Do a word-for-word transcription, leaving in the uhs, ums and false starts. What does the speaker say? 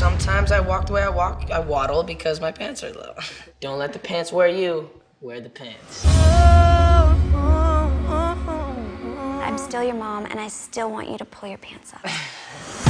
Sometimes I walk the way I walk. I waddle because my pants are low. Don't let the pants wear you. Wear the pants. I'm still your mom, and I still want you to pull your pants up.